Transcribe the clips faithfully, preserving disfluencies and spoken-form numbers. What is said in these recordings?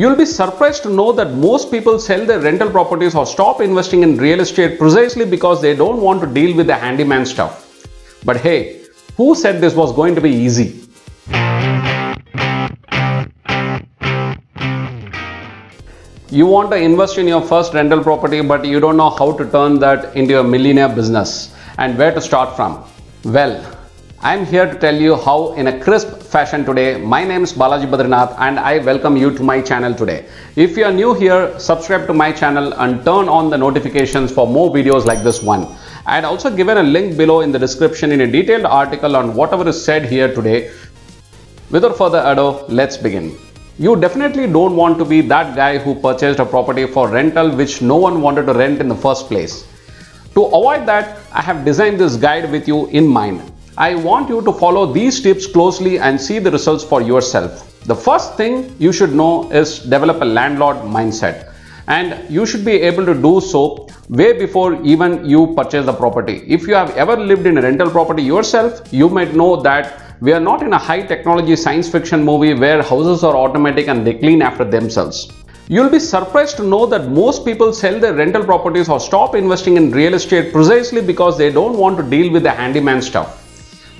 You'll be surprised to know that most people sell their rental properties or stop investing in real estate precisely because they don't want to deal with the handyman stuff. But hey, who said this was going to be easy? You want to invest in your first rental property, but you don't know how to turn that into a millionaire business and where to start from. Well, I'm here to tell you how in a crisp fashion today. My name is Balaji Badrinath and I welcome you to my channel today. If you are new here, subscribe to my channel and turn on the notifications for more videos like this one. I'd also given a link below in the description in a detailed article on whatever is said here today. Without further ado, let's begin. You definitely don't want to be that guy who purchased a property for rental which no one wanted to rent in the first place. To avoid that, I have designed this guide with you in mind. I want you to follow these tips closely and see the results for yourself. The first thing you should know is develop a landlord mindset, and you should be able to do so way before even you purchase the property. If you have ever lived in a rental property yourself, you might know that we are not in a high technology science fiction movie where houses are automatic and they clean after themselves. You'll be surprised to know that most people sell their rental properties or stop investing in real estate precisely because they don't want to deal with the handyman stuff.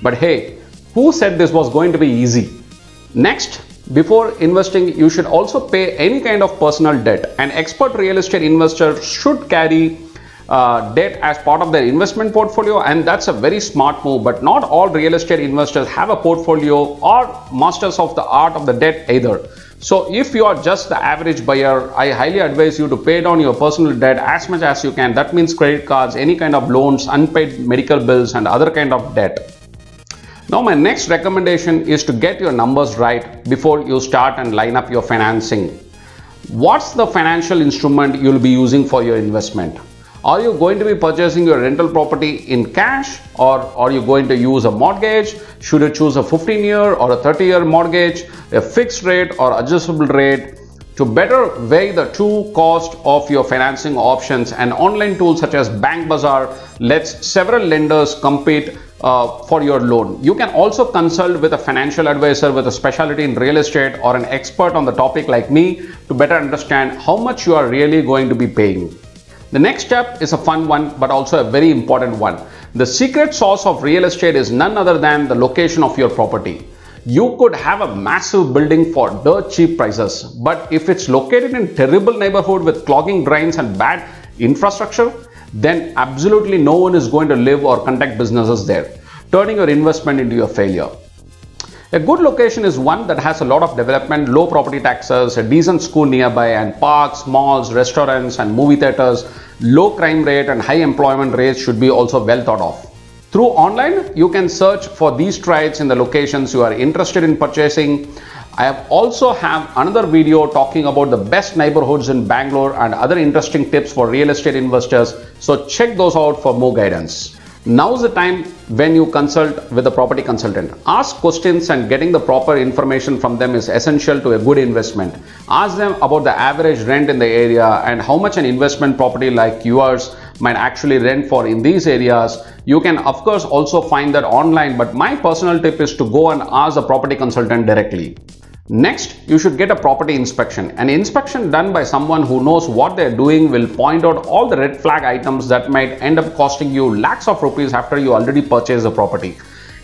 But hey, who said this was going to be easy? Next, before investing, you should also pay any kind of personal debt. An expert real estate investor should carry uh, debt as part of their investment portfolio, and that's a very smart move, but not all real estate investors have a portfolio or masters of the art of the debt either. So if you are just the average buyer, I highly advise you to pay down your personal debt as much as you can. That means credit cards, any kind of loans, unpaid medical bills, and other kind of debt. Now my next recommendation is to get your numbers right before you start and line up your financing. What's the financial instrument you'll be using for your investment? Are you going to be purchasing your rental property in cash, or are you going to use a mortgage? Should you choose a fifteen year or a thirty year mortgage, a fixed rate or adjustable rate? To better weigh the true cost of your financing options, an online tool such as Bank Bazaar lets several lenders compete uh, for your loan. You can also consult with a financial advisor with a specialty in real estate or an expert on the topic like me to better understand how much you are really going to be paying. The next step is a fun one, but also a very important one. The secret sauce of real estate is none other than the location of your property. You could have a massive building for dirt cheap prices, but if it's located in a terrible neighborhood with clogging drains and bad infrastructure, then absolutely no one is going to live or conduct businesses there, turning your investment into a failure. A good location is one that has a lot of development, low property taxes, a decent school nearby, and parks, malls, restaurants, and movie theaters. Low crime rate and high employment rates should be also well thought of. Through online, you can search for these trades in the locations you are interested in purchasing. I have also have another video talking about the best neighborhoods in Bangalore and other interesting tips for real estate investors. So check those out for more guidance. Now's the time when you consult with a property consultant. Ask questions, and getting the proper information from them is essential to a good investment. Ask them about the average rent in the area and how much an investment property like yours might actually rent for in these areas. You can of course also find that online, but my personal tip is to go and ask a property consultant directly. Next, you should get a property inspection. An inspection done by someone who knows what they're doing will point out all the red flag items that might end up costing you lakhs of rupees after you already purchase the property.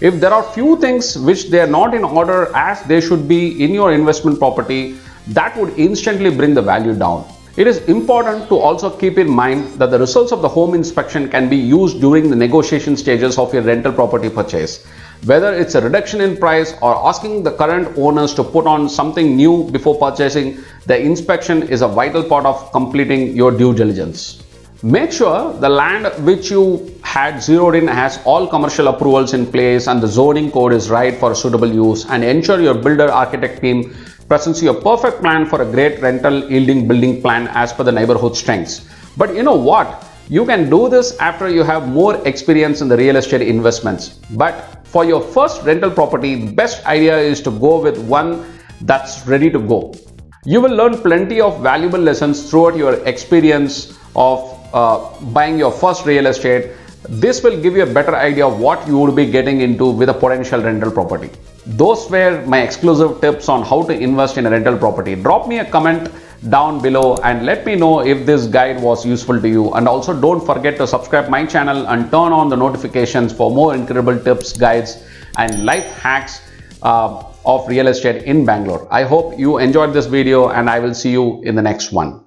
If there are few things which they're not in order as they should be in your investment property, that would instantly bring the value down. It is important to also keep in mind that the results of the home inspection can be used during the negotiation stages of your rental property purchase. Whether it's a reduction in price or asking the current owners to put on something new before purchasing, the inspection is a vital part of completing your due diligence. Make sure the land which you had zeroed in has all commercial approvals in place and the zoning code is right for suitable use, and ensure your builder architect team presents you a perfect plan for a great rental yielding building plan as per the neighborhood strengths. But you know what? You can do this after you have more experience in the real estate investments. But for your first rental property, the best idea is to go with one that's ready to go. You will learn plenty of valuable lessons throughout your experience of uh, buying your first real estate. This will give you a better idea of what you would be getting into with a potential rental property. Those were my exclusive tips on how to invest in a rental property. Drop me a comment down below and let me know if this guide was useful to you. And also don't forget to subscribe my channel and turn on the notifications for more incredible tips, guides and life hacks uh, of real estate in Bangalore. I hope you enjoyed this video and I will see you in the next one.